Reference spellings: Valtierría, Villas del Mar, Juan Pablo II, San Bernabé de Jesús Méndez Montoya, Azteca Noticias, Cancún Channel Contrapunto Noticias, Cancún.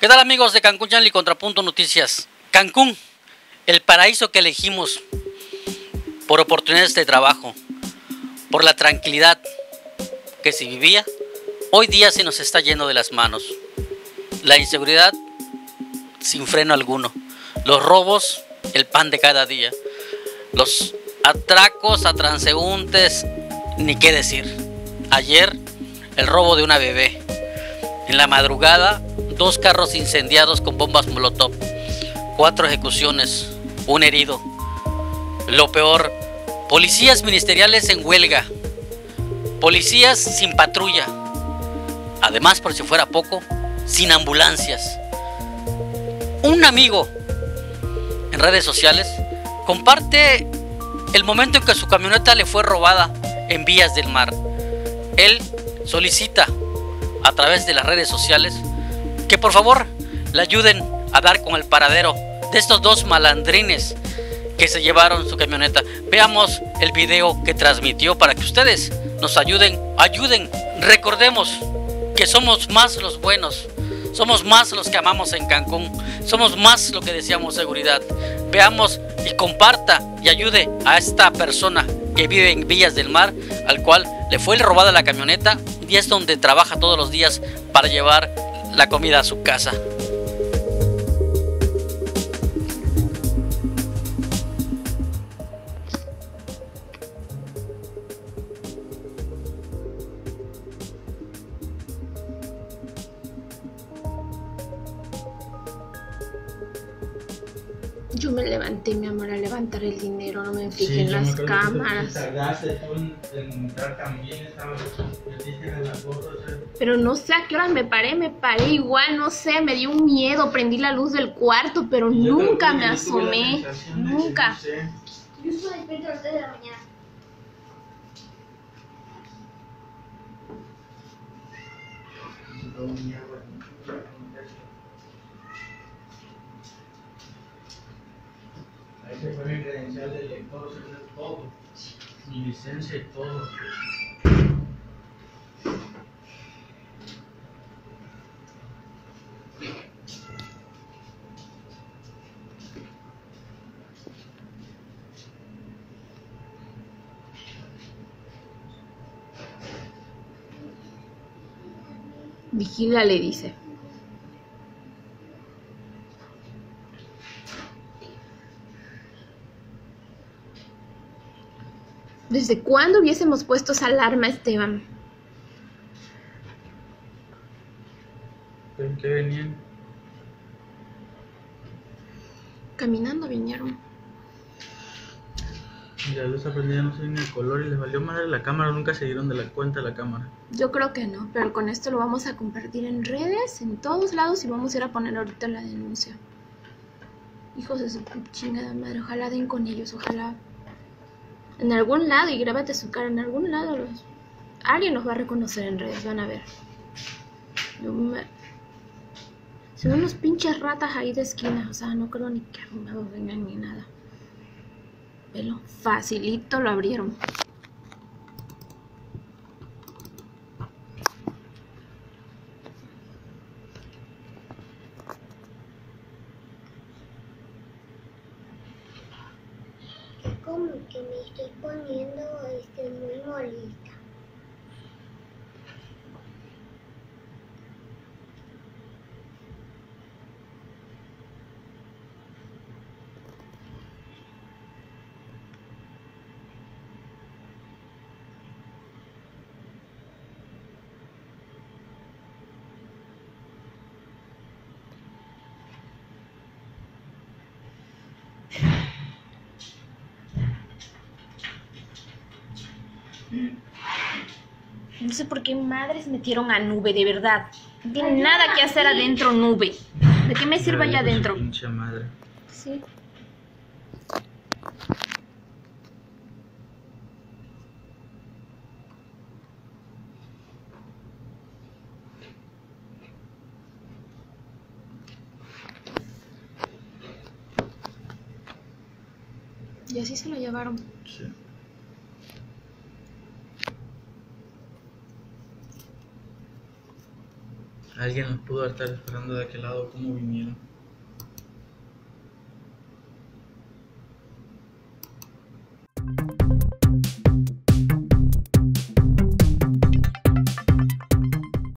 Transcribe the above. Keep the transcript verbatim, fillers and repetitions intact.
¿Qué tal, amigos de Cancún Channel Contrapunto Noticias? Cancún, el paraíso que elegimos por oportunidades de trabajo, por la tranquilidad que se vivía, hoy día se nos está yendo de las manos. La inseguridad sin freno alguno, los robos, el pan de cada día, los atracos a transeúntes, ni qué decir. Ayer, el robo de una bebé, en la madrugada, dos carros incendiados con bombas molotov, cuatro ejecuciones, un herido. Lo peor, policías ministeriales en huelga, policías sin patrulla, además, por si fuera poco, sin ambulancias. Un amigo en redes sociales comparte el momento en que su camioneta le fue robada en Villas del Mar. Él solicita a través de las redes sociales que por favor le ayuden a dar con el paradero de estos dos malandrines que se llevaron su camioneta. Veamos el video que transmitió para que ustedes nos ayuden, ayuden. Recordemos que somos más los buenos, somos más los que amamos en Cancún, somos más los que deseamos seguridad. Veamos y comparta y ayude a esta persona que vive en Villas del Mar, al cual le fue robada la camioneta y es donde trabaja todos los días para llevar la comida a su casa. Yo me levanté, mi amor, a levantar el dinero, no me fijé sí, en las cámaras. Pero no sé a qué horas me paré, me paré igual, no sé, me dio un miedo, prendí la luz del cuarto, pero nunca me asomé, nunca. Yo estuve despierta a las tres de la mañana. Se fue mi credencial de lector, se fue todo, mi licencia y todo. Vigila, le dice. ¿Desde cuándo hubiésemos puesto esa alarma, Esteban? ¿En qué venían? Caminando vinieron. Y la luz aprendida no se ni el color y les valió madre la cámara, nunca se dieron de la cuenta la cámara. Yo creo que no, pero con esto lo vamos a compartir en redes, en todos lados, y vamos a ir a poner ahorita la denuncia. Hijos de su chingada madre, ojalá den con ellos, ojalá. En algún lado, y grábate su cara, en algún lado los... alguien los va a reconocer en redes, van a ver. Me... Se ven unos pinches ratas ahí de esquina, o sea, no creo ni que arrumados vengan ni nada. Pero facilito lo abrieron. Como que me estoy poniendo este, muy molesta. No sé por qué madres metieron a Nube, de verdad. No tiene nada que hacer adentro, Nube. ¿De qué me sirve allá adentro? Pinche madre. Sí. Y así se lo llevaron. Sí. Alguien los pudo estar esperando de aquel lado, como vinieron.